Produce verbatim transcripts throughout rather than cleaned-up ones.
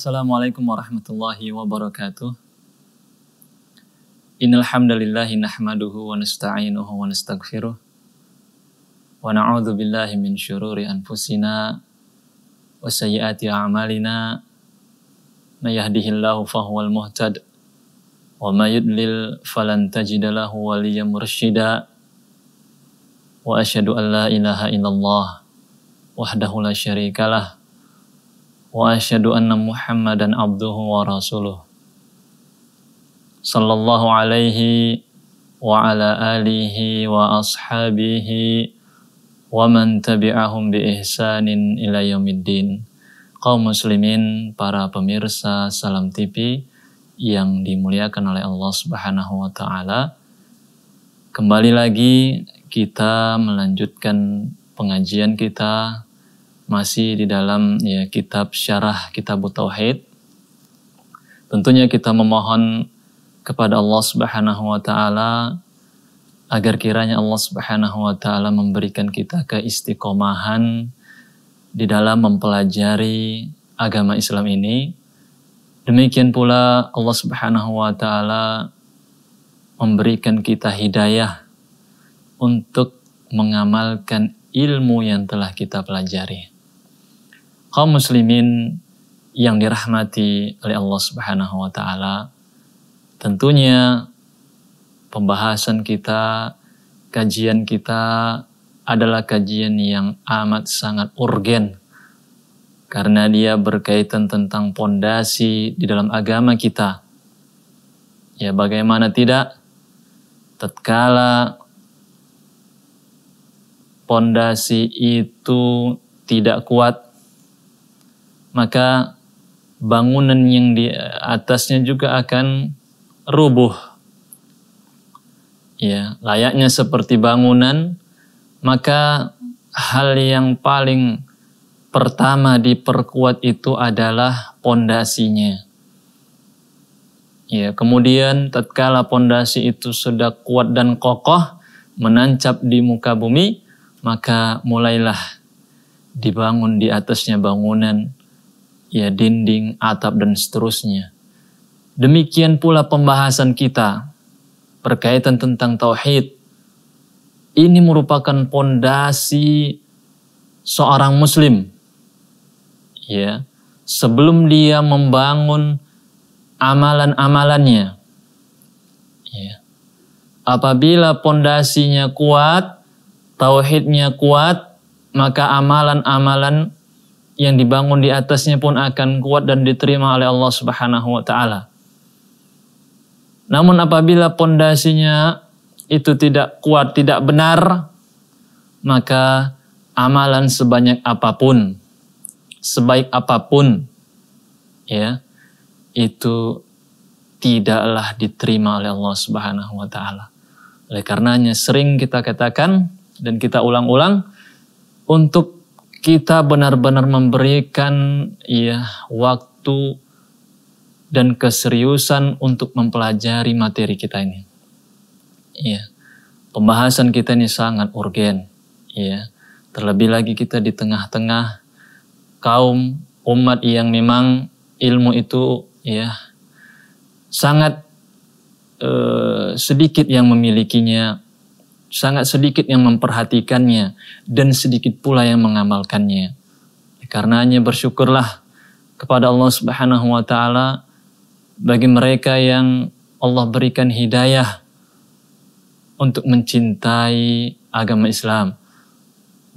Assalamualaikum warahmatullahi wabarakatuh. Innal hamdalillahi nahmaduhu wa nasta'inuhu wa nastaghfiruh wa na'udzu billahi min syururi anfusina wa sayyiati a'malina. May yahdihillahu fahuwal muhtad wa may yudlil falan tajida lahu waliyyan mursyida. Wa asyhadu an la ilaha illallah wahdahu la syarikalah. Wa asyhadu anna Muhammadan abduhu wa rasuluh. Sallallahu alaihi wa ala alihi wa ashabihi wa man tabi'ahum bi ihsanin ila yaumiddin. Kaum muslimin, para pemirsa Salam T V yang dimuliakan oleh Allah Subhanahu wa taala. Kembali lagi kita melanjutkan pengajian kita masih di dalam ya kitab Syarah Kitab Tauhid. Tentunya kita memohon kepada Allah Subhanahu wa taala agar kiranya Allah Subhanahu wa taala memberikan kita keistiqomahan di dalam mempelajari agama Islam ini. Demikian pula Allah Subhanahu wa taala memberikan kita hidayah untuk mengamalkan ilmu yang telah kita pelajari. Kaum muslimin yang dirahmati oleh Allah Subhanahu wa taala, tentunya pembahasan kita, kajian kita adalah kajian yang amat sangat urgen karena dia berkaitan tentang pondasi di dalam agama kita. Ya, bagaimana tidak tatkala pondasi itu tidak kuat, maka bangunan yang di atasnya juga akan rubuh. Ya, layaknya seperti bangunan, maka hal yang paling pertama diperkuat itu adalah pondasinya. Ya, kemudian tatkala pondasi itu sudah kuat dan kokoh, menancap di muka bumi, maka mulailah dibangun di atasnya bangunan, ya dinding, atap, dan seterusnya. Demikian pula pembahasan kita berkaitan tentang tauhid. Ini merupakan pondasi seorang muslim. Ya, sebelum dia membangun amalan-amalannya. Ya. Apabila pondasinya kuat, tauhidnya kuat, maka amalan-amalan yang dibangun di atasnya pun akan kuat dan diterima oleh Allah Subhanahu wa taala. Namun apabila pondasinya itu tidak kuat, tidak benar, maka amalan sebanyak apapun, sebaik apapun, ya, itu tidaklah diterima oleh Allah Subhanahu wa taala. Oleh karenanya sering kita katakan dan kita ulang-ulang untuk kita benar-benar memberikan ya waktu dan keseriusan untuk mempelajari materi kita ini. Ya, pembahasan kita ini sangat urgen. Ya, terlebih lagi kita di tengah-tengah kaum umat yang memang ilmu itu ya sangat eh, sedikit yang memilikinya. Sangat sedikit yang memperhatikannya dan sedikit pula yang mengamalkannya. Karenanya bersyukurlah kepada Allah Subhanahu wa taala bagi mereka yang Allah berikan hidayah untuk mencintai agama Islam.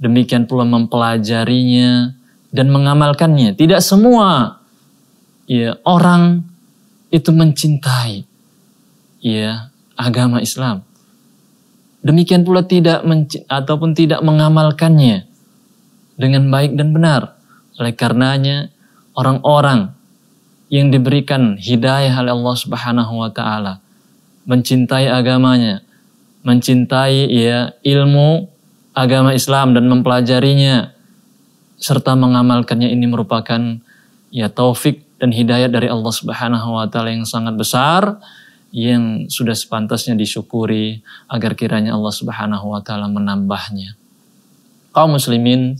Demikian pula mempelajarinya dan mengamalkannya. Tidak semua ya orang itu mencintai ya agama Islam. Demikian pula tidak ataupun tidak mengamalkannya dengan baik dan benar. Oleh karenanya orang-orang yang diberikan hidayah oleh Allah Subhanahu wa taala mencintai agamanya, mencintai ya ilmu agama Islam dan mempelajarinya serta mengamalkannya, ini merupakan ya taufik dan hidayah dari Allah Subhanahu wa taala yang sangat besar, yang sudah sepantasnya disyukuri agar kiranya Allah Subhanahu wa taala menambahnya. Kaum muslimin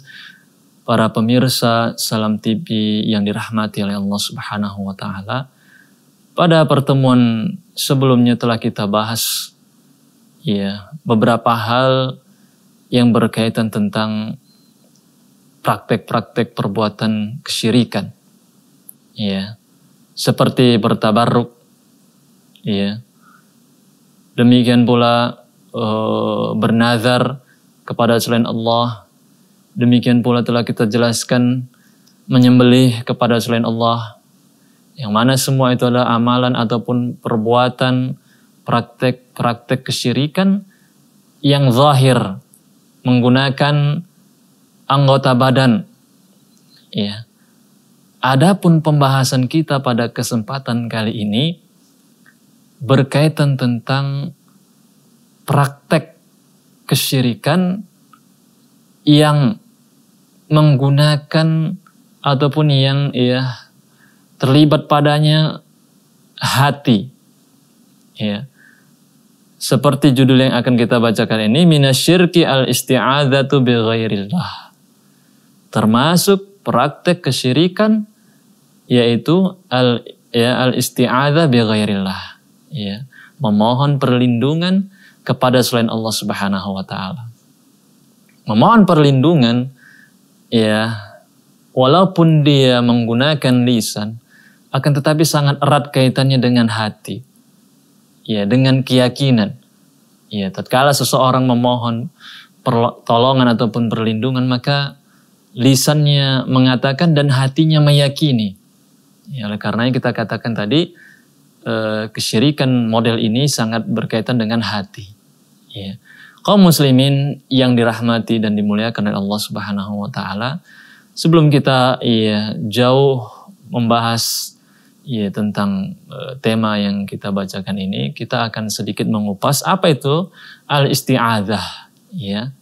para pemirsa Salam T V yang dirahmati oleh Allah Subhanahu wa Ta'ala. Pada pertemuan sebelumnya telah kita bahas ya beberapa hal yang berkaitan tentang praktek-praktek perbuatan kesyirikan. Ya, seperti bertabarruk. Ya. Demikian pula uh, bernazar kepada selain Allah. Demikian pula telah kita jelaskan menyembelih kepada selain Allah. Yang mana semua itu adalah amalan ataupun perbuatan praktek-praktek kesyirikan yang zahir menggunakan anggota badan. Ya. Adapun pembahasan kita pada kesempatan kali ini berkaitan tentang praktek kesyirikan yang menggunakan ataupun yang ya terlibat padanya hati, ya, seperti judul yang akan kita bacakan ini, minasyirki al-isti'adzatu bi ghairillah, termasuk praktek kesyirikan yaitu al ya al-isti'adzah bi ghairillah, ya, memohon perlindungan kepada selain Allah Subhanahu wa Ta'ala. Memohon perlindungan, ya, walaupun dia menggunakan lisan, akan tetapi sangat erat kaitannya dengan hati, ya, dengan keyakinan. Ya, tatkala seseorang memohon pertolongan ataupun perlindungan, maka lisannya mengatakan dan hatinya meyakini. Ya, oleh karenanya kita katakan tadi, eh, kesyirikan model ini sangat berkaitan dengan hati. Ya. Kaum muslimin yang dirahmati dan dimuliakan oleh Allah Subhanahu wa Ta'ala, sebelum kita ya, jauh membahas ya, tentang uh, tema yang kita bacakan ini, kita akan sedikit mengupas apa itu al-isti'adzah. Ya.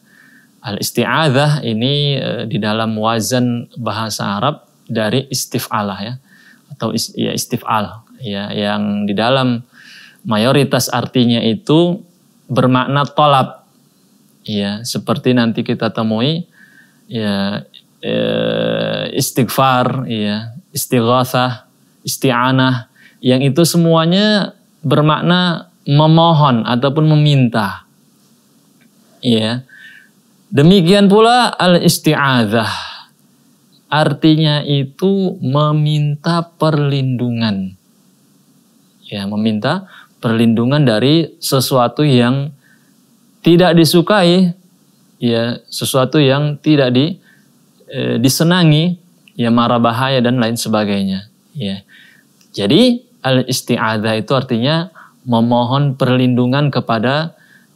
Al-isti'adzah ini uh, di dalam wazan bahasa Arab dari istif'alah, ya, atau is, ya, istif'al, ya, yang di dalam mayoritas artinya itu bermakna tolap. Ya, seperti nanti kita temui ya e, istighfar, ya, istighatsah, isti'anah, yang itu semuanya bermakna memohon ataupun meminta. Ya. Demikian pula al-isti'adzah. Artinya itu meminta perlindungan. Ya, meminta perlindungan dari sesuatu yang tidak disukai, ya, sesuatu yang tidak di, e, disenangi, ya, mara bahaya dan lain sebagainya, ya. Jadi al-isti'adzah itu artinya memohon perlindungan kepada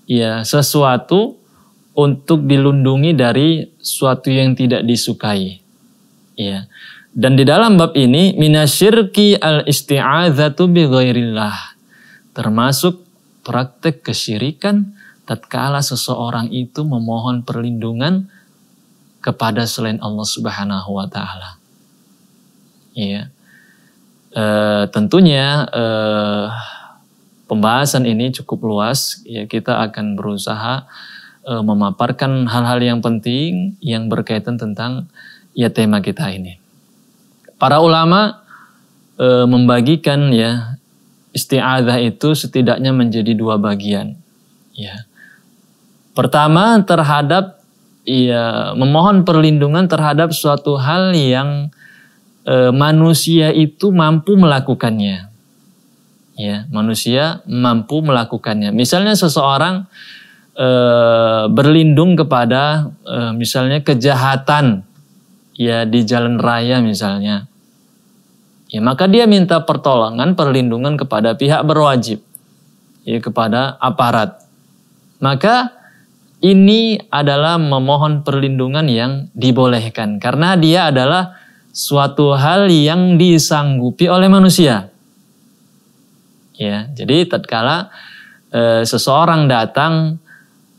ya sesuatu untuk dilindungi dari suatu yang tidak disukai, ya. Dan di dalam bab ini minasyirki al-isti'adzatu bi ghairillah, termasuk praktek kesyirikan tatkala seseorang itu memohon perlindungan kepada selain Allah Subhanahu wa Ta'ala. Ya. E, tentunya e, pembahasan ini cukup luas. Ya, kita akan berusaha e, memaparkan hal-hal yang penting yang berkaitan tentang ya tema kita ini. Para ulama e, membagikan ya isti'adzah itu setidaknya menjadi dua bagian. Ya. Pertama terhadap ya, memohon perlindungan terhadap suatu hal yang e, manusia itu mampu melakukannya, ya, manusia mampu melakukannya. Misalnya seseorang e, berlindung kepada e, misalnya kejahatan, ya, di jalan raya misalnya, ya, maka dia minta pertolongan perlindungan kepada pihak berwajib, ya, kepada aparat. Maka ini adalah memohon perlindungan yang dibolehkan. Karena dia adalah suatu hal yang disanggupi oleh manusia. Ya, jadi tatkala e, seseorang datang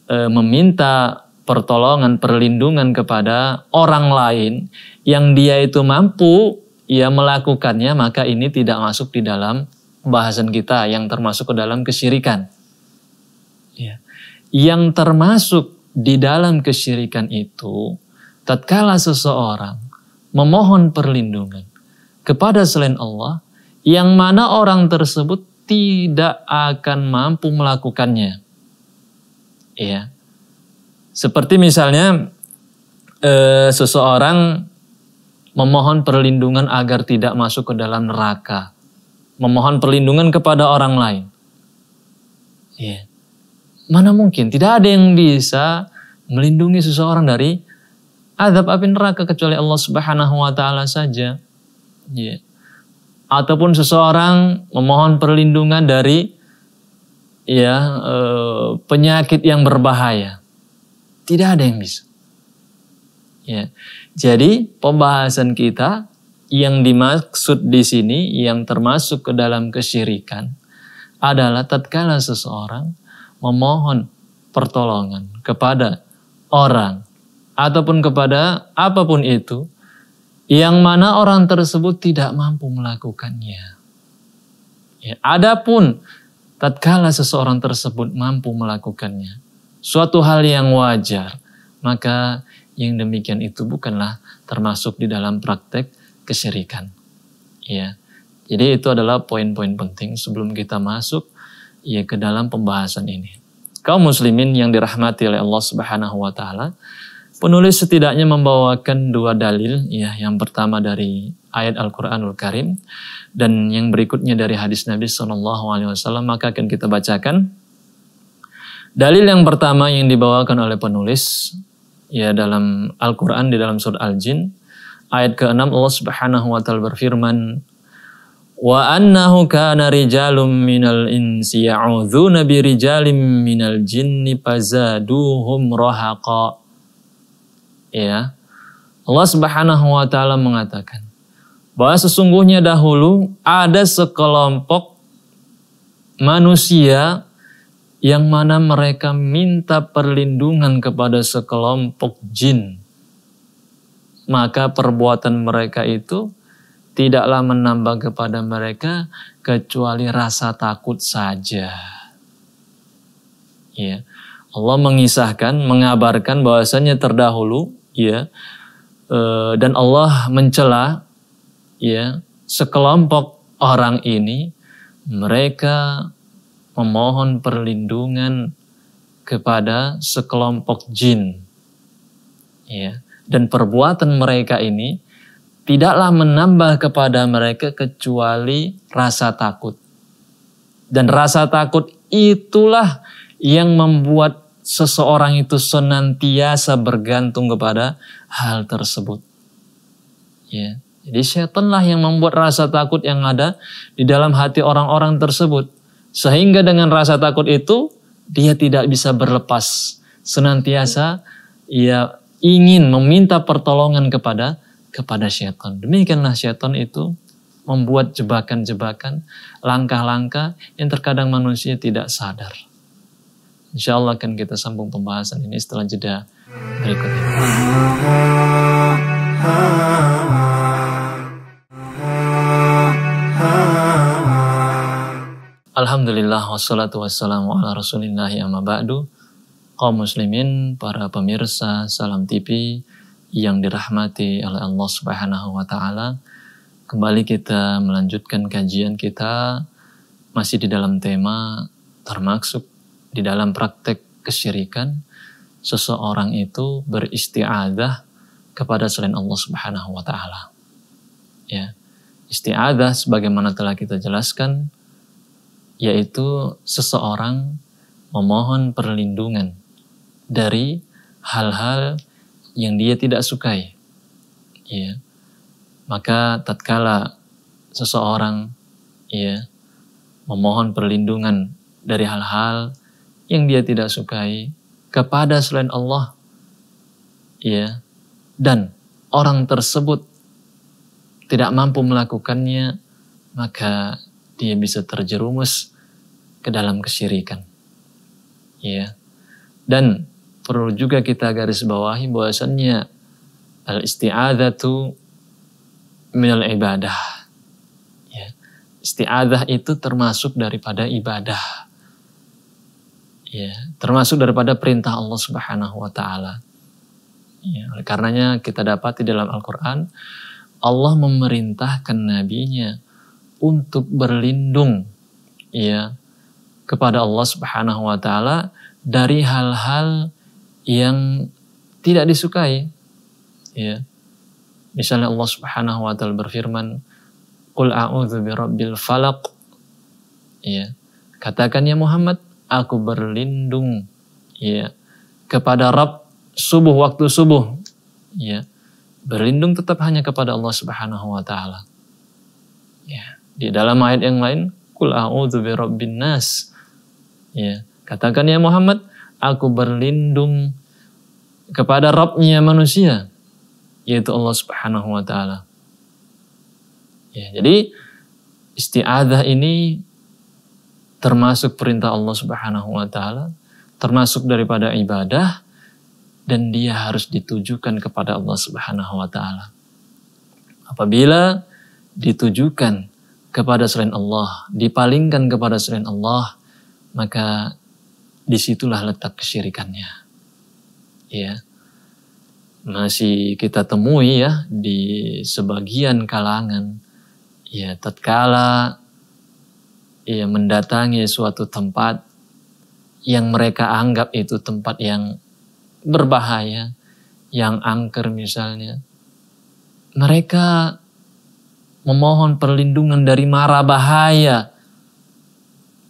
e, meminta pertolongan, perlindungan kepada orang lain yang dia itu mampu ia melakukannya, maka ini tidak masuk di dalam pembahasan kita yang termasuk ke dalam kesyirikan. Ya. Yang termasuk di dalam kesyirikan itu tatkala seseorang memohon perlindungan kepada selain Allah, yang mana orang tersebut tidak akan mampu melakukannya. Ya. Seperti misalnya e, seseorang memohon perlindungan agar tidak masuk ke dalam neraka, memohon perlindungan kepada orang lain. Ya. Mana mungkin, tidak ada yang bisa melindungi seseorang dari azab api neraka kecuali Allah Subhanahu wa taala saja. Ya. Ataupun seseorang memohon perlindungan dari ya e, penyakit yang berbahaya, tidak ada yang bisa. Ya. Jadi pembahasan kita yang dimaksud di sini yang termasuk ke dalam kesyirikan adalah tatkala seseorang memohon pertolongan kepada orang ataupun kepada apapun itu, yang mana orang tersebut tidak mampu melakukannya. Ya, adapun tatkala seseorang tersebut mampu melakukannya, suatu hal yang wajar, maka yang demikian itu bukanlah termasuk di dalam praktek kesyirikan. Ya, jadi itu adalah poin-poin penting sebelum kita masuk ya ke dalam pembahasan ini. Kaum muslimin yang dirahmati oleh Allah Subhanahu wa taala, penulis setidaknya membawakan dua dalil, ya, yang pertama dari ayat Al-Qur'anul Karim dan yang berikutnya dari hadis Nabi shallallahu alaihi wasallam, maka akan kita bacakan. Dalil yang pertama yang dibawakan oleh penulis ya dalam Al-Qur'an di dalam surah Al-Jin ayat keenam, Allah Subhanahu wa taala berfirman, "Wa annahu kana rijalum minal insi ya'udzuuna bi rijalim minal jinni fazaduhum rahaqa." Ya, Allah Subhanahu wa taala mengatakan bahwa sesungguhnya dahulu ada sekelompok manusia yang mana mereka minta perlindungan kepada sekelompok jin. Maka perbuatan mereka itu tidaklah menambah kepada mereka kecuali rasa takut saja. Ya. Allah mengisahkan, mengabarkan bahwasannya terdahulu ya, e, dan Allah mencela ya sekelompok orang ini, mereka memohon perlindungan kepada sekelompok jin ya, dan perbuatan mereka ini tidaklah menambah kepada mereka kecuali rasa takut, dan rasa takut itulah yang membuat seseorang itu senantiasa bergantung kepada hal tersebut. Ya. Jadi setanlah yang membuat rasa takut yang ada di dalam hati orang-orang tersebut. Sehingga dengan rasa takut itu dia tidak bisa berlepas. Senantiasa ia ingin meminta pertolongan kepada kepada setan. Demikianlah setan itu membuat jebakan-jebakan, langkah-langkah yang terkadang manusia tidak sadar. Insya Allah akan kita sambung pembahasan ini setelah jeda berikut ini. Alhamdulillah wassalatu wassalamu ala rasulillahi amma ba'du. Kaum muslimin, para pemirsa Salam T V yang dirahmati oleh Allah Subhanahu wa taala. Kembali kita melanjutkan kajian kita masih di dalam tema termasuk di dalam praktek kesyirikan seseorang itu beristi'adzah kepada selain Allah Subhanahu wa taala. Ya. Isti'adzah sebagaimana telah kita jelaskan, yaitu seseorang memohon perlindungan dari hal-hal yang dia tidak sukai. Ya. Maka tatkala seseorang ya memohon perlindungan dari hal-hal yang dia tidak sukai kepada selain Allah, ya, dan orang tersebut tidak mampu melakukannya, maka dia bisa terjerumus ke dalam kesyirikan. Ya. Dan perlu juga kita garis bawahi bahwasannya al-isti'adzatu minal ibadah. Ya. Isti'adzah itu termasuk daripada ibadah. Ya, termasuk daripada perintah Allah Subhanahu wa taala. Ya, oleh karenanya kita dapati dalam Al-Quran, Allah memerintahkan nabinya untuk berlindung ya, kepada Allah Subhanahu wa Ta'ala dari hal-hal yang tidak disukai. Ya. Misalnya Allah Subhanahu wa Ta'ala berfirman, "Qul a'udzu birabbil falaq." Ya. Katakan ya Muhammad, aku berlindung ya, kepada Rabb subuh, waktu subuh. Ya. Berlindung tetap hanya kepada Allah Subhanahu wa Ta'ala. Ya. Di dalam ayat yang lain, "Qul a'udzu birabbin nas." Ya. Katakan ya Muhammad, aku berlindung kepada Rabb-nya manusia, yaitu Allah Subhanahu wa Ta'ala. Ya, jadi isti'adzah ini termasuk perintah Allah Subhanahu wa Ta'ala, termasuk daripada ibadah, dan dia harus ditujukan kepada Allah Subhanahu wa Ta'ala. Apabila ditujukan kepada selain Allah, dipalingkan kepada selain Allah, maka disitulah letak kesyirikannya. Ya. Masih kita temui ya di sebagian kalangan ya, tatkala ya mendatangi suatu tempat yang mereka anggap itu tempat yang berbahaya, yang angker misalnya, mereka memohon perlindungan dari mara bahaya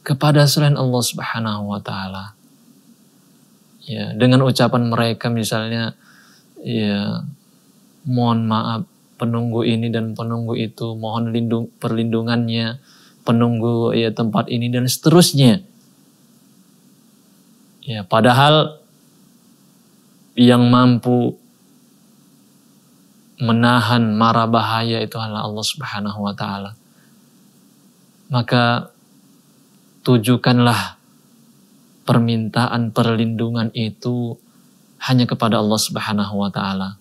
kepada selain Allah Subhanahu wa Ta'ala. Ya, dengan ucapan mereka misalnya, ya, mohon maaf penunggu ini dan penunggu itu, mohon lindung, perlindungannya, penunggu ya tempat ini dan seterusnya. Ya, padahal yang mampu menahan mara bahaya itu adalah Allah Subhanahu wa Ta'ala. Maka tujukanlah permintaan perlindungan itu hanya kepada Allah Subhanahu wa Ta'ala.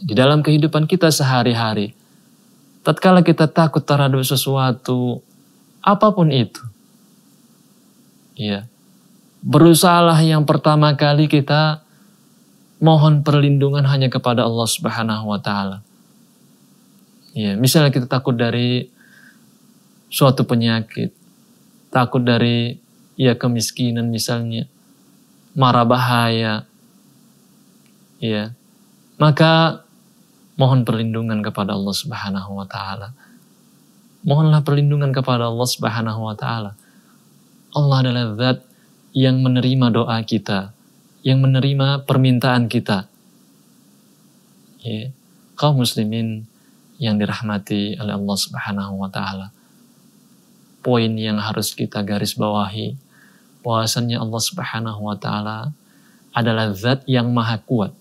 Di dalam kehidupan kita sehari-hari, tatkala kita takut terhadap sesuatu, apapun itu, ya, berusahalah yang pertama kali kita mohon perlindungan hanya kepada Allah Subhanahu wa Ta'ala. Ya, misalnya kita takut dari suatu penyakit, takut dari ya kemiskinan misalnya, mara bahaya. Ya, maka mohon perlindungan kepada Allah Subhanahu wa Ta'ala. Mohonlah perlindungan kepada Allah Subhanahu wa Ta'ala. Allah adalah zat yang menerima doa kita, yang menerima permintaan kita. Ya, kaum muslimin yang dirahmati oleh Allah Subhanahu wa Ta'ala. Poin yang harus kita garis bawahi, bahwasannya Allah Subhanahu wa Ta'ala adalah zat yang maha kuat,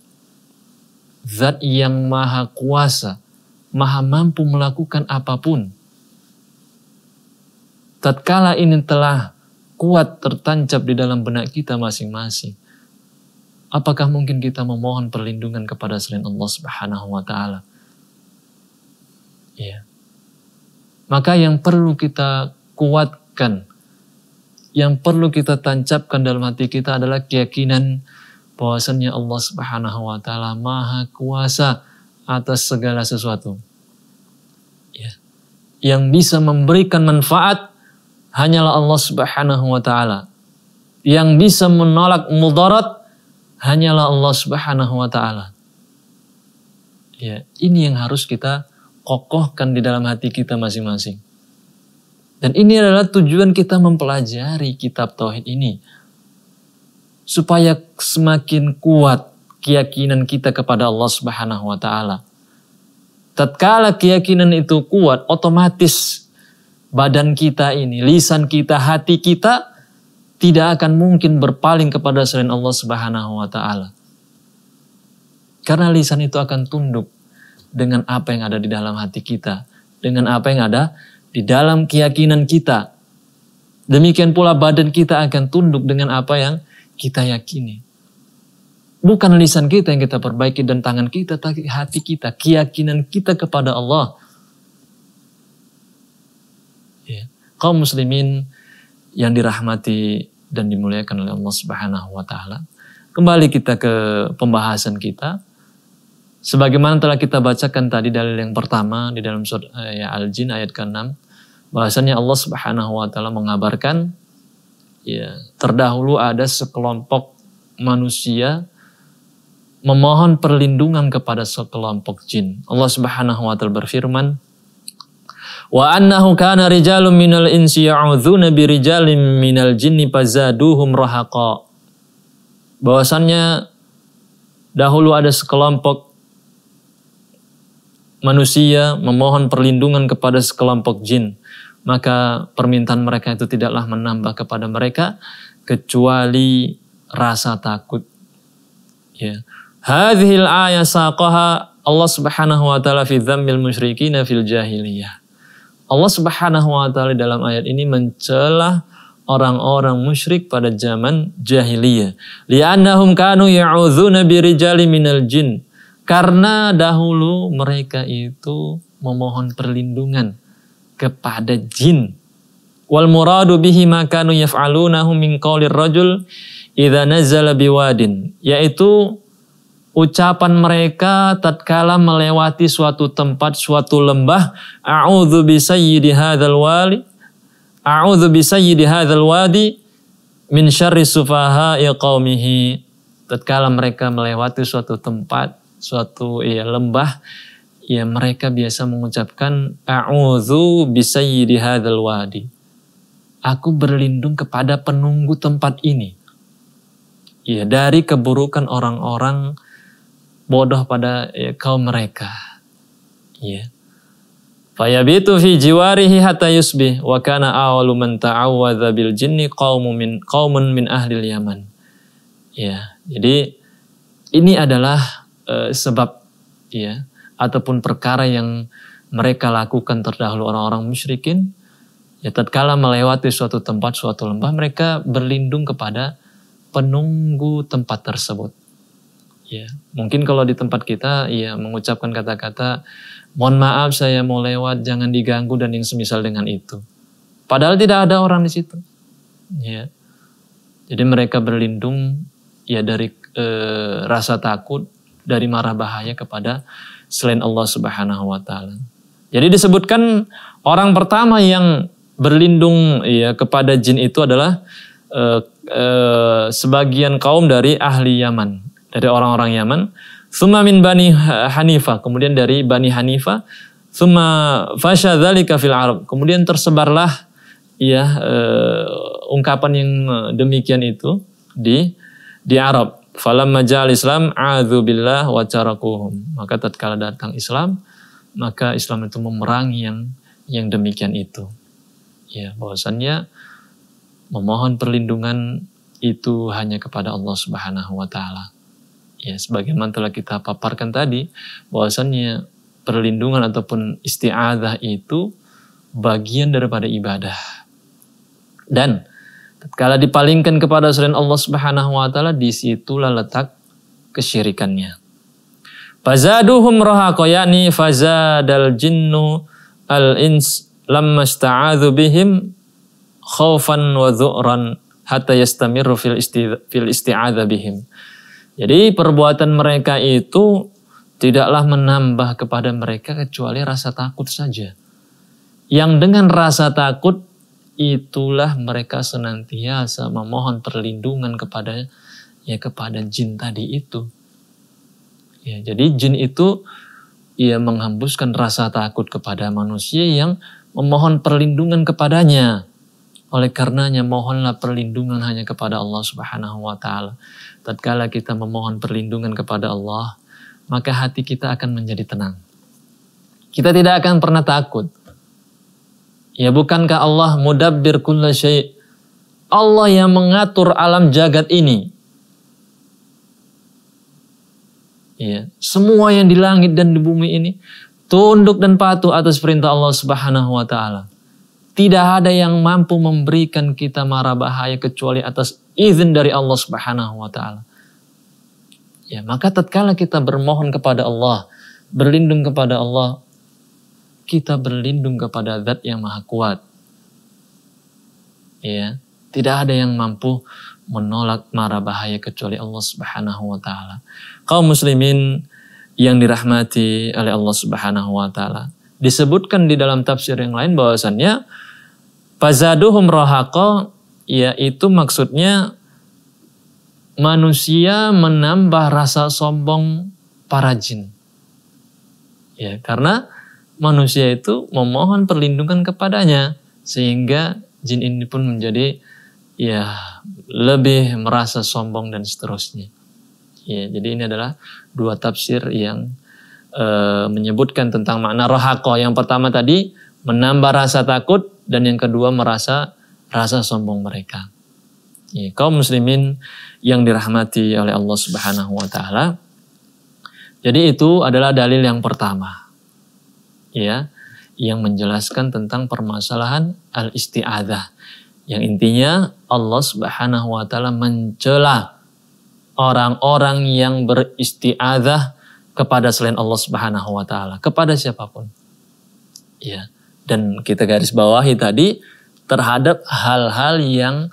zat yang maha kuasa, maha mampu melakukan apapun. Tatkala ini telah kuat tertancap di dalam benak kita masing-masing, apakah mungkin kita memohon perlindungan kepada selain Allah Subhanahu wa Ta'ala? Ya. Maka yang perlu kita kuatkan, yang perlu kita tancapkan dalam hati kita adalah keyakinan bahwasannya Allah Subhanahu wa Ta'ala maha kuasa atas segala sesuatu. Ya. Yang bisa memberikan manfaat hanyalah Allah Subhanahu wa Ta'ala. Yang bisa menolak mudarat hanyalah Allah Subhanahu wa Ta'ala. Ya, ini yang harus kita kokohkan di dalam hati kita masing-masing. Dan ini adalah tujuan kita mempelajari kitab tauhid ini, supaya semakin kuat keyakinan kita kepada Allah Subhanahu wa Ta'ala. Tatkala keyakinan itu kuat, otomatis badan kita ini, lisan kita, hati kita tidak akan mungkin berpaling kepada selain Allah Subhanahu wa Ta'ala. Karena lisan itu akan tunduk dengan apa yang ada di dalam hati kita, dengan apa yang ada di dalam keyakinan kita. Demikian pula badan kita akan tunduk dengan apa yang kita yakini. Bukan lisan kita yang kita perbaiki dan tangan kita, tapi hati kita, keyakinan kita kepada Allah. Ya. Kaum muslimin yang dirahmati dan dimuliakan oleh Allah Subhanahu wa Ta'ala, Kembali kita ke pembahasan kita. Sebagaimana telah kita bacakan tadi dalil yang pertama di dalam surat ya, Al-Jin ayat ke enam. Bahasanya Allah Subhanahu wa taala mengabarkan ya, terdahulu ada sekelompok manusia memohon perlindungan kepada sekelompok jin. Allah Subhanahu wa taala berfirman, "Wa annahu kana rijalun minal insi ya'udzuna birijalin minal jinni fazaduhum rahaqa." Bahwasannya dahulu ada sekelompok manusia memohon perlindungan kepada sekelompok jin, maka permintaan mereka itu tidaklah menambah kepada mereka kecuali rasa takut. Ya. Hadhil ayat saqaha Allah Subhanahu wa taala fi dzammil musyrikina fil jahiliyah. Allah Subhanahu wa taala dalam ayat ini mencela orang-orang musyrik pada zaman jahiliyah. Li'annahum kanu ya'udzuna birijali minal jin. Karena dahulu mereka itu memohon perlindungan kepada jin. Wal muradu bihi ma kanu yaf'alunahu min qawlir rajul idza nazala biwadin. Yaitu ucapan mereka tatkala melewati suatu tempat, suatu lembah. A'udzu bi sayyidi hadzal wadi. A'udzu bi sayyidi hadzal wadi min syarri sufaha'i qaumihi. Tatkala mereka melewati suatu tempat, suatu ya, lembah, ya mereka biasa mengucapkan a'udzu bisayyidi hadzal wadi. Aku berlindung kepada penunggu tempat ini. Ya, dari keburukan orang-orang bodoh pada ya, kaum mereka. Ya. Fayabitu fi jiwarihi hatta yusbih wa kana awwalu man ta'awwadza bil jinni qaumun min qaumun min ahlil yaman. Ya, jadi ini adalah sebab ya ataupun perkara yang mereka lakukan terdahulu orang-orang musyrikin ya tatkala melewati suatu tempat, suatu lembah, mereka berlindung kepada penunggu tempat tersebut. Ya, mungkin kalau di tempat kita ya mengucapkan kata-kata mohon maaf saya mau lewat jangan diganggu dan yang semisal dengan itu. Padahal tidak ada orang di situ. Ya. Jadi mereka berlindung ya dari eh, rasa takut dari mara bahaya kepada selain Allah Subhanahu wa taala. Jadi disebutkan orang pertama yang berlindung ya kepada jin itu adalah uh, uh, sebagian kaum dari ahli Yaman, dari orang-orang Yaman, tsumma min Bani Hanifah, kemudian dari Bani Hanifah, tsumma fasha dzalika fil Arab. Kemudian tersebarlah ya uh, ungkapan yang demikian itu di di Arab. Falamma ja'al Islam a'udzu billah wa tarakuhum. Maka tatkala datang Islam, maka Islam itu memerangi yang yang demikian itu. Ya, bahwasannya memohon perlindungan itu hanya kepada Allah Subhanahu wa taala. Ya, sebagaimana telah kita paparkan tadi, bahwasannya perlindungan ataupun isti'adzah itu bagian daripada ibadah. Dan tatkala dipalingkan kepada selain Allah Subhanahu wa taala, disitulah letak kesyirikannya. Fazaduhum rahaqa yani fazadal jinnu al ins lamma ista'adzu bihim khaufan wa dhu'ran hatta yastamirru fil isti'adza bihim. Jadi perbuatan mereka itu tidaklah menambah kepada mereka kecuali rasa takut saja. Yang dengan rasa takut itulah mereka senantiasa memohon perlindungan kepada ya kepada jin tadi itu. Ya, jadi jin itu ia ya, menghembuskan rasa takut kepada manusia yang memohon perlindungan kepadanya. Oleh karenanya mohonlah perlindungan hanya kepada Allah Subhanahu wa taala. Tatkala kita memohon perlindungan kepada Allah, maka hati kita akan menjadi tenang. Kita tidak akan pernah takut. Ya, bukankah Allah mudabbir kulla syai'? Allah yang mengatur alam jagat ini. Ya, semua yang di langit dan di bumi ini tunduk dan patuh atas perintah Allah Subhanahu wa taala. Tidak ada yang mampu memberikan kita mara bahaya kecuali atas izin dari Allah Subhanahu wa taala. Ya, maka tatkala kita bermohon kepada Allah, berlindung kepada Allah, kita berlindung kepada zat yang maha kuat. Ya, Tidak ada yang mampu menolak mara bahaya kecuali Allah Subhanahu wa taala. Kaum muslimin yang dirahmati oleh Allah Subhanahu wa taala, disebutkan di dalam tafsir yang lain bahwasannya fazaduhum rahaqa, yaitu maksudnya manusia menambah rasa sombong para jin. Ya, karena manusia itu memohon perlindungan kepadanya sehingga jin ini pun menjadi ya lebih merasa sombong dan seterusnya. Ya, jadi ini adalah dua tafsir yang e, menyebutkan tentang makna rahaqah. Yang pertama tadi menambah rasa takut, dan yang kedua merasa rasa sombong mereka. Ya, kaum muslimin yang dirahmati oleh Allah Subhanahu wa taala. Jadi itu adalah dalil yang pertama. Ya, yang menjelaskan tentang permasalahan al-isti'adzah. Yang intinya Allah Subhanahu wa taala mencela orang-orang yang beristi'adzah kepada selain Allah Subhanahu wa taala, kepada siapapun. Ya, dan kita garis bawahi tadi terhadap hal-hal yang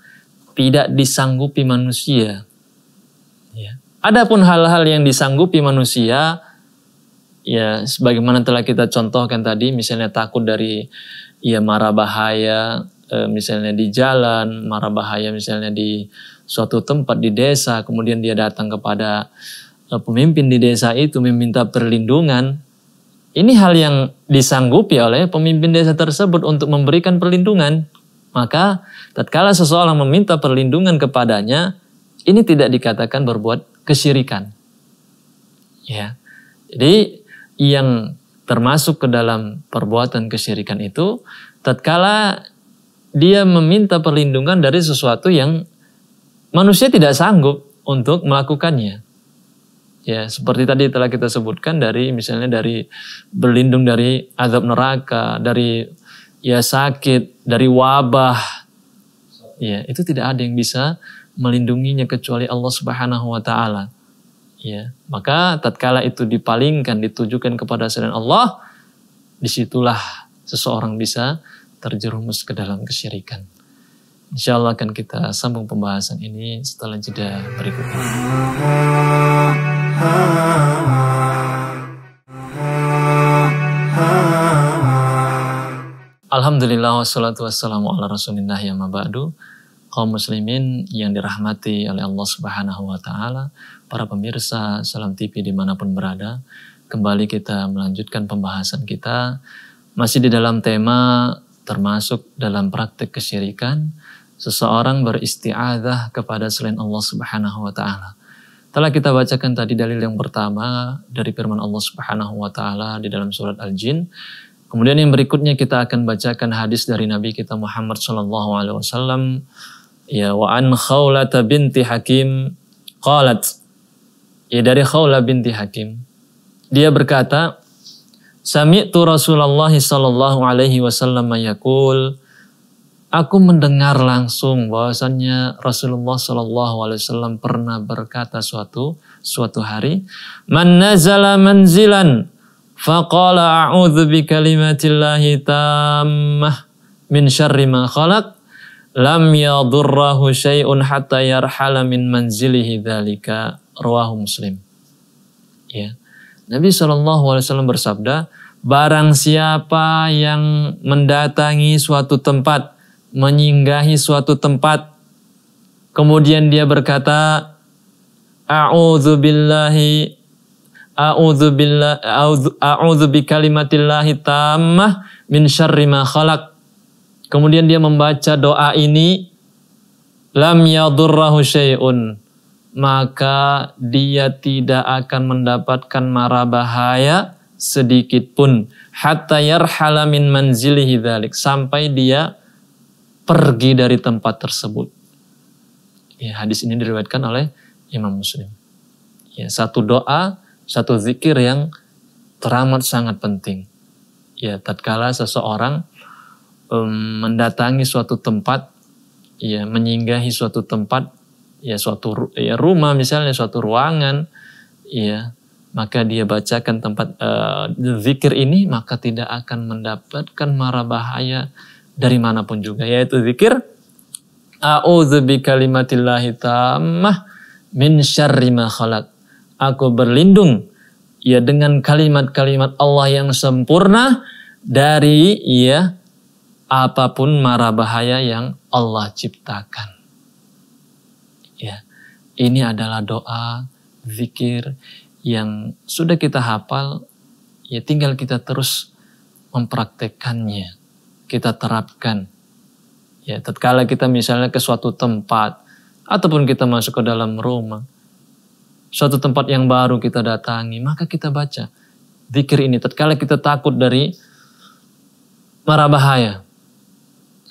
tidak disanggupi manusia. Ya. Adapun hal-hal yang disanggupi manusia, ya sebagaimana telah kita contohkan tadi, misalnya takut dari ya mara bahaya, misalnya di jalan, mara bahaya misalnya di suatu tempat di desa, kemudian dia datang kepada pemimpin di desa itu meminta perlindungan. Ini hal yang disanggupi oleh pemimpin desa tersebut untuk memberikan perlindungan. Maka tatkala seseorang meminta perlindungan kepadanya, ini tidak dikatakan berbuat kesyirikan. Ya. Jadi yang termasuk ke dalam perbuatan kesyirikan itu tatkala dia meminta perlindungan dari sesuatu yang manusia tidak sanggup untuk melakukannya. Ya, seperti tadi telah kita sebutkan, dari misalnya dari berlindung dari azab neraka, dari ya sakit, dari wabah. Ya, itu tidak ada yang bisa melindunginya kecuali Allah Subhanahu wa taala. Ya, maka tatkala itu dipalingkan, ditujukan kepada selain Allah, disitulah seseorang bisa terjerumus ke dalam kesyirikan. Insya Allah akan kita sambung pembahasan ini setelah jeda berikutnya. Alhamdulillah wassalatu wassalamu ala rasulillah ya mabadu. Kaum muslimin yang dirahmati oleh Allah Subhanahu wa taala, para pemirsa Salam T V dimanapun berada, kembali kita melanjutkan pembahasan kita masih di dalam tema termasuk dalam praktik kesyirikan, seseorang beristi'adzah kepada selain Allah Subhanahu wa taala. Telah kita bacakan tadi dalil yang pertama dari firman Allah Subhanahu wa taala di dalam surat Al-Jin. Kemudian yang berikutnya kita akan bacakan hadis dari Nabi kita Muhammad sallallahu alaihi wasallam, ya wa an Khawlah binti Hakim qalat, ya dari Khawlah binti Hakim, dia berkata, sami'tu Rasulullah sallallahu alaihi wasallam yaqul, aku mendengar langsung bahwasannya Rasulullah sallallahu alaihi wasallam pernah berkata suatu suatu hari, man nazala manzilan faqala a'udzu bi kalimatillahi tammah min syarri ma khalaq lam yadurruhu syai'un hatta yarhala min manzilihi dzalika, rawahu Muslim. Ya, Nabi shallallahu alaihi wasallam bersabda, barang siapa yang mendatangi suatu tempat, menyinggahi suatu tempat, kemudian dia berkata, A'udzu billahi, A'udzu billahi, A'udzu bi kalimatillahi tammah min syarri ma khalaq. Kemudian dia membaca doa ini, lam yadurruhu syai'un, maka dia tidak akan mendapatkan mara bahaya sedikit pun, hatta yarhala min manzilihi dzalik, sampai dia pergi dari tempat tersebut. Ya, hadis ini diriwayatkan oleh Imam Muslim. Ya, satu doa, satu zikir yang teramat sangat penting. Ya, tatkala seseorang um, mendatangi suatu tempat, ya menyinggahi suatu tempat, ya suatu ya, rumah misalnya, suatu ruangan, ya maka dia bacakan tempat uh, zikir ini, maka tidak akan mendapatkan mara bahaya dari manapun juga, yaitu zikir A'udzu bikalimatillahi tammah min syarri ma khalaq. Aku berlindung ya dengan kalimat-kalimat Allah yang sempurna dari ya apapun mara bahaya yang Allah ciptakan. Ya, ini adalah doa, zikir yang sudah kita hafal, ya tinggal kita terus mempraktekannya, kita terapkan. Ya, tatkala kita misalnya ke suatu tempat ataupun kita masuk ke dalam rumah, suatu tempat yang baru kita datangi, maka kita baca zikir ini tatkala kita takut dari mara bahaya.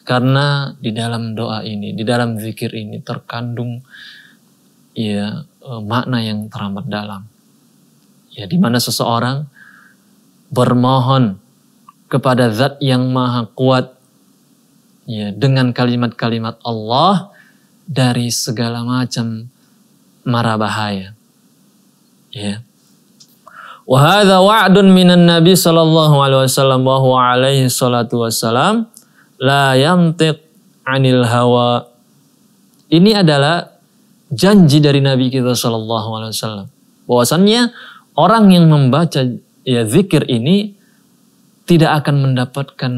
Karena di dalam doa ini, di dalam zikir ini terkandung ya makna yang teramat dalam. Ya, di mana seseorang bermohon kepada Zat yang Maha Kuat ya dengan kalimat-kalimat Allah dari segala macam mara bahaya. Ya. Wa hadza wa'dun minan Nabi sallallahu alaihi wasallam wa huwa alaihi salatu wassalam. La yantiq anil hawa. Ini adalah janji dari Nabi kita Shallallahu Alaihi Wasallam. Bahwasannya orang yang membaca ya zikir ini tidak akan mendapatkan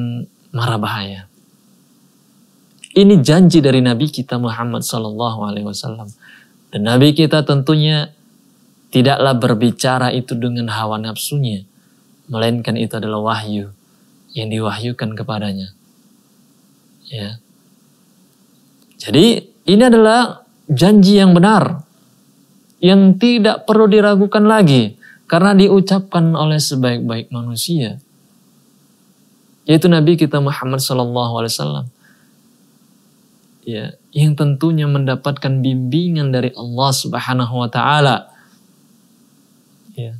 mara bahaya. Ini janji dari Nabi kita Muhammad Shallallahu Alaihi Wasallam. Dan Nabi kita tentunya tidaklah berbicara itu dengan hawa nafsunya, melainkan itu adalah wahyu yang diwahyukan kepadanya. Ya. Jadi ini adalah janji yang benar, yang tidak perlu diragukan lagi karena diucapkan oleh sebaik-baik manusia, yaitu Nabi kita Muhammad shallallahu alaihi wasallam. Ya, yang tentunya mendapatkan bimbingan dari Allah Subhanahu Wa Taala. Ya.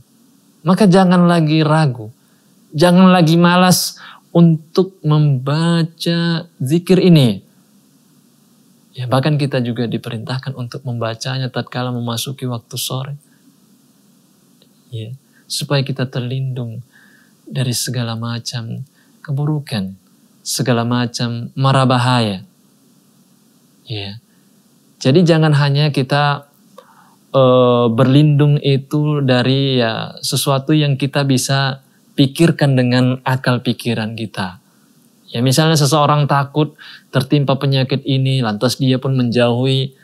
Maka jangan lagi ragu, jangan lagi malas untuk membaca zikir ini. Ya, bahkan kita juga diperintahkan untuk membacanya tatkala memasuki waktu sore. Ya, supaya kita terlindung dari segala macam keburukan, segala macam mara bahaya. Ya. Jadi jangan hanya kita e, berlindung itu dari ya sesuatu yang kita bisa pikirkan dengan akal pikiran kita. Ya misalnya seseorang takut tertimpa penyakit ini, lantas dia pun menjauhi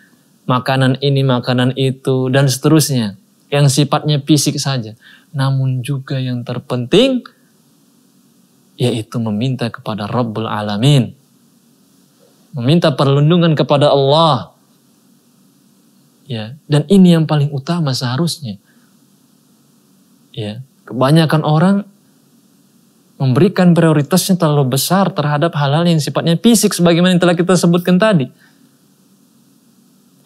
makanan ini, makanan itu, dan seterusnya. Yang sifatnya fisik saja. Namun juga yang terpenting, yaitu meminta kepada Rabbul Alamin. Meminta perlindungan kepada Allah. Ya, dan ini yang paling utama seharusnya. Ya, kebanyakan orang memberikan prioritasnya terlalu besar terhadap hal-hal yang sifatnya fisik sebagaimana yang telah kita sebutkan tadi.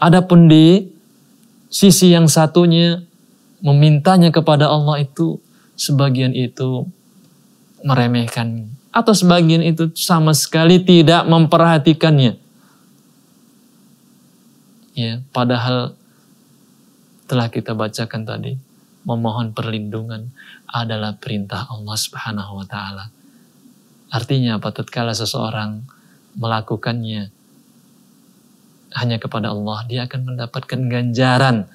Adapun di sisi yang satunya memintanya kepada Allah itu sebagian itu meremehkan atau sebagian itu sama sekali tidak memperhatikannya. Ya, padahal telah kita bacakan tadi, memohon perlindungan adalah perintah Allah Subhanahu Wa Taala. Artinya apa? Tatkala seseorang melakukannya hanya kepada Allah, dia akan mendapatkan ganjaran.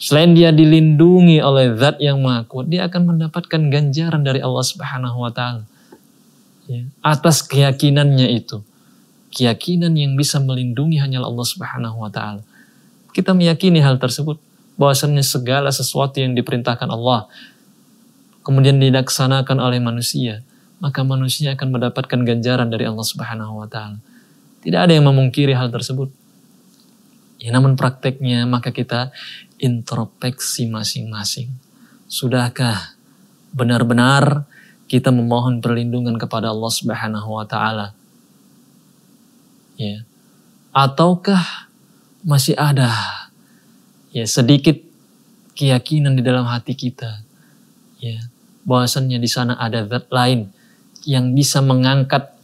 Selain dia dilindungi oleh Zat yang Maha Kuat, dia akan mendapatkan ganjaran dari Allah Subhanahu Wa Taala ya, atas keyakinannya itu. Keyakinan yang bisa melindungi hanyalah Allah Subhanahu Wa Taala. Kita meyakini hal tersebut, bahwasannya segala sesuatu yang diperintahkan Allah kemudian dilaksanakan oleh manusia, maka manusia akan mendapatkan ganjaran dari Allah Subhanahu Wa Taala. Tidak ada yang memungkiri hal tersebut. Ya, namun prakteknya maka kita introspeksi masing-masing. Sudahkah benar-benar kita memohon perlindungan kepada Allah Subhanahu Wa Taala? Ya, ataukah masih ada ya sedikit keyakinan di dalam hati kita, ya bahwasannya di sana ada zat lain yang bisa mengangkat,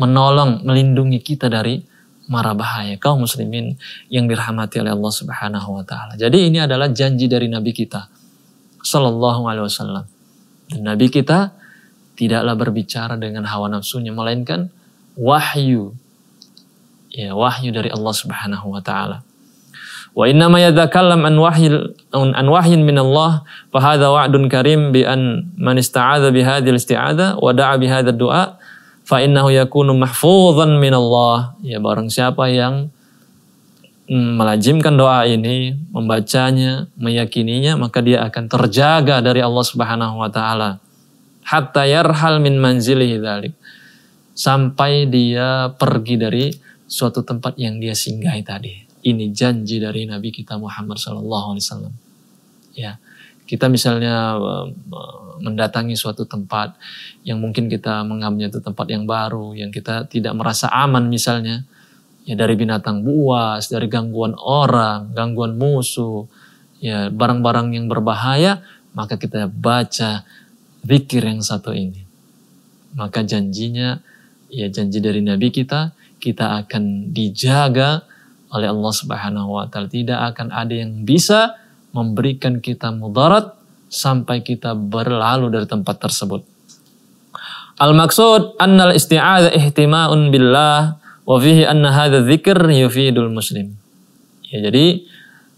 menolong, melindungi kita dari mara bahaya. Kaum muslimin yang dirahmati oleh Allah Subhanahu Wa Taala. Jadi ini adalah janji dari Nabi kita, Shallallahu Alaihi Wasallam. Dan Nabi kita tidaklah berbicara dengan hawa nafsunya, melainkan wahyu ya, wahyu dari Allah Subhanahu wa taala. Wa innama yadzakallam an wahyin an wahyin min Allah fa hadza wa'dun karim bi an man ista'adza bi hadhil isti'adzah wa da'a bi hadzal du'a fa innahu yakunu mahfuzan min Allah. Ya, barang siapa yang melajimkan doa ini, membacanya, meyakininya, maka dia akan terjaga dari Allah Subhanahu wa taala. Hatta yarhal min manzilihi dzalik, sampai dia pergi dari suatu tempat yang dia singgahi tadi. Ini janji dari Nabi kita Muhammad sallallahu alaihi wasallam. Ya, kita misalnya mendatangi suatu tempat yang mungkin kita mengamnya itu tempat yang baru, yang kita tidak merasa aman misalnya. Ya, dari binatang buas, dari gangguan orang, gangguan musuh, ya, barang-barang yang berbahaya, maka kita baca zikir yang satu ini. Maka janjinya, ya, janji dari Nabi kita, kita akan dijaga oleh Allah Subhanahu wa taala. Tidak akan ada yang bisa memberikan kita mudarat sampai kita berlalu dari tempat tersebut. Al-maksud annal isti'adzah ihtima'un billah wa fihi anna hadha dzikr yufidul muslim. Ya, jadi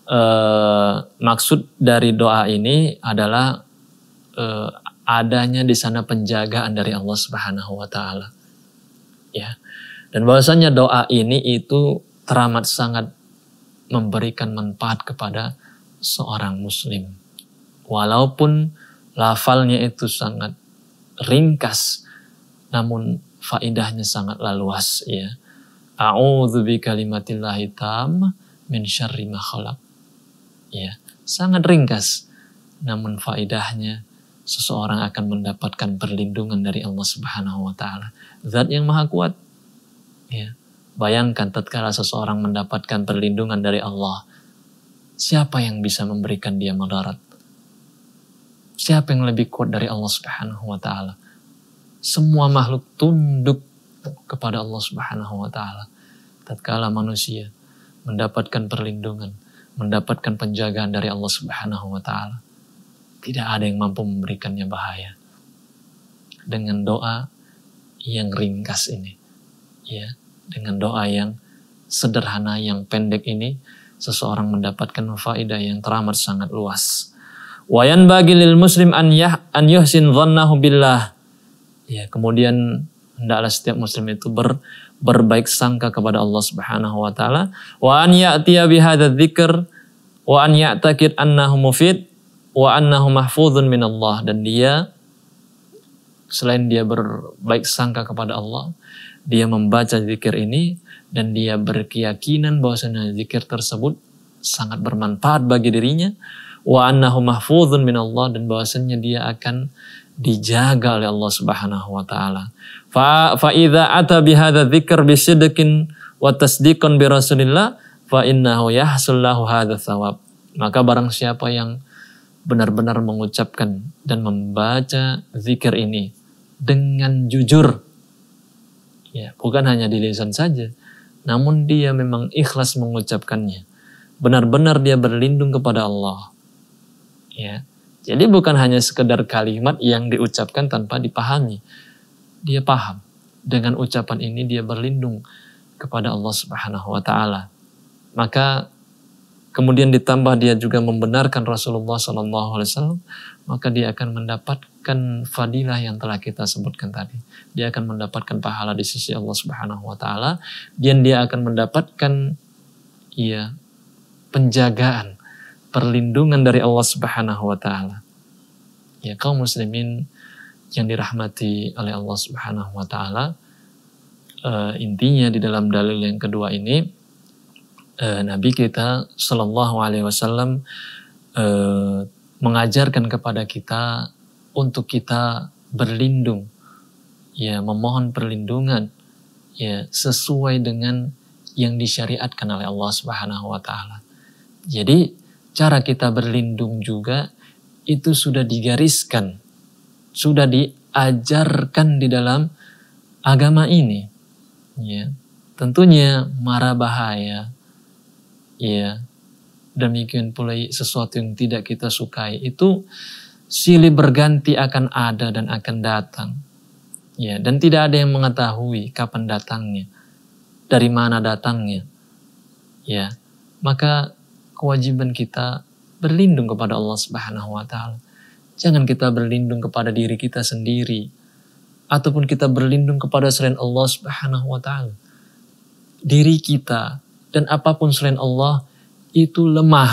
eh, maksud dari doa ini adalah eh, adanya di sana penjagaan dari Allah Subhanahu wa taala. Ya. Dan bahwasanya doa ini itu teramat sangat memberikan manfaat kepada seorang muslim. Walaupun lafalnya itu sangat ringkas, namun faedahnya sangatlah luas, ya. A'udzu bi kalimatillahit tam min syarri ma khalaq. Ya, sangat ringkas, namun faedahnya seseorang akan mendapatkan perlindungan dari Allah Subhanahu wa taala, Zat yang Maha Kuat. Ya, bayangkan tatkala seseorang mendapatkan perlindungan dari Allah, siapa yang bisa memberikan dia mudarat? Siapa yang lebih kuat dari Allah Subhanahu wa taala? Semua makhluk tunduk kepada Allah Subhanahu wa taala. Tatkala manusia mendapatkan perlindungan, mendapatkan penjagaan dari Allah Subhanahu wa taala, tidak ada yang mampu memberikannya bahaya. Dengan doa yang ringkas ini, ya, dengan doa yang sederhana yang pendek ini, seseorang mendapatkan faedah yang teramat sangat luas. Wa yanbaghi lil muslim an yah an yuhsin dhannahu billah. Ya, kemudian hendaklah setiap muslim itu ber, berbaik sangka kepada Allah Subhanahu wa taala. Wa an ya'tiya bi hadzal dzikr wa an ya'taqid annahu mufid wa annahu mahfuzun min Allah. Dan dia, selain dia berbaik sangka kepada Allah, dia membaca zikir ini dan dia berkeyakinan bahwasanya zikir tersebut sangat bermanfaat bagi dirinya. Wa annahu mahfuzun min Allah, dan bahwasanya dia akan dijaga oleh Allah Subhanahu wa taala. Fa fa idza ata bi hadza dzikr bi sidqin wa tasdiqan bi rasulillah fa innahu yahsul lahu hadza thawab. Maka barang siapa yang benar-benar mengucapkan dan membaca zikir ini dengan jujur, ya, bukan hanya di lisan saja, namun dia memang ikhlas mengucapkannya, benar-benar dia berlindung kepada Allah, ya. Jadi bukan hanya sekedar kalimat yang diucapkan tanpa dipahami. Dia paham. Dengan ucapan ini dia berlindung kepada Allah Subhanahu wa taala. Maka kemudian ditambah dia juga membenarkan Rasulullah sallallahu alaihi wasallam, maka dia akan mendapatkan fadilah yang telah kita sebutkan tadi. Dia akan mendapatkan pahala di sisi Allah Subhanahu wa taala, dan dia akan mendapatkan, ya, penjagaan, perlindungan dari Allah Subhanahu wa taala. Ya, kaum muslimin yang dirahmati oleh Allah Subhanahu wa taala, uh, intinya di dalam dalil yang kedua ini, uh, Nabi kita sallallahu alaihi wasallam uh, mengajarkan kepada kita untuk kita berlindung, ya, memohon perlindungan, ya, sesuai dengan yang disyariatkan oleh Allah Subhanahu wa taala. Jadi cara kita berlindung juga itu sudah digariskan, sudah diajarkan di dalam agama ini. Ya, tentunya mara bahaya, ya, demikian pula sesuatu yang tidak kita sukai itu silih berganti akan ada dan akan datang. Ya, dan tidak ada yang mengetahui kapan datangnya. dari mana datangnya. Ya, maka kewajiban kita berlindung kepada Allah Subhanahu wa Ta'ala. Jangan kita berlindung kepada diri kita sendiri, ataupun kita berlindung kepada selain Allah Subhanahu wa Ta'ala. Diri kita dan apapun selain Allah itu lemah.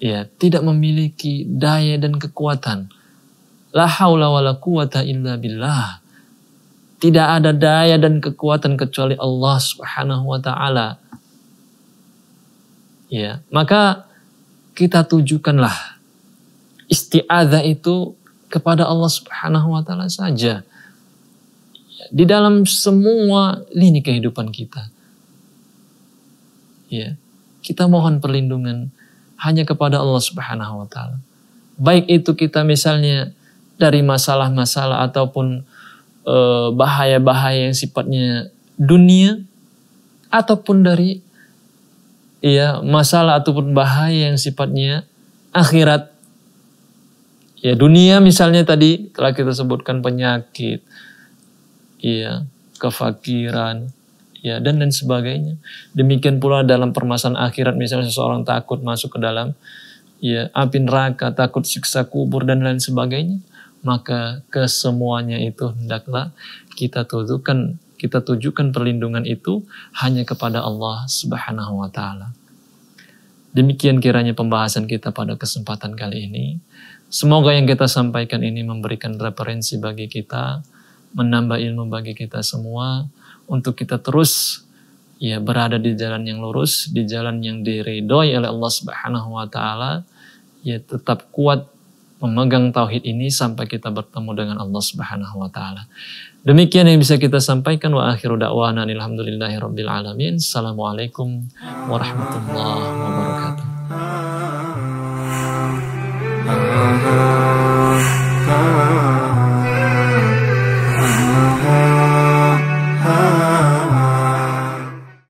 Ya, tidak memiliki daya dan kekuatan. La haula wala quwata illa billah. Tidak ada daya dan kekuatan kecuali Allah Subhanahu wa Ta'ala. Ya, maka kita tujukanlah isti'adzah itu kepada Allah Subhanahu wa Ta'ala saja. Ya, di dalam semua lini kehidupan kita. Ya, kita mohon perlindungan hanya kepada Allah Subhanahu wa Ta'ala. Baik itu kita misalnya dari masalah-masalah ataupun bahaya-bahaya yang sifatnya dunia, ataupun dari ya masalah ataupun bahaya yang sifatnya akhirat. Ya, dunia misalnya tadi telah kita sebutkan, penyakit, ya, kefakiran, ya, dan dan sebagainya. Demikian pula dalam permasalahan akhirat, misalnya seseorang takut masuk ke dalam ya api neraka, takut siksa kubur dan lain sebagainya. Maka kesemuanya itu hendaklah kita tujukan, kita tujukan perlindungan itu hanya kepada Allah Subhanahu wa Ta'ala. Demikian kiranya pembahasan kita pada kesempatan kali ini. Semoga yang kita sampaikan ini memberikan referensi bagi kita, menambah ilmu bagi kita semua, untuk kita terus ya berada di jalan yang lurus, di jalan yang diridhoi oleh Allah Subhanahu wa Ta'ala. Ya, tetap kuat memegang tauhid ini sampai kita bertemu dengan Allah Subhanahu wa Ta'ala. Demikian yang bisa kita sampaikan, wa akhiru da'wana alhamdulillahi rabbil alamin. Assalamualaikum warahmatullahi wabarakatuh.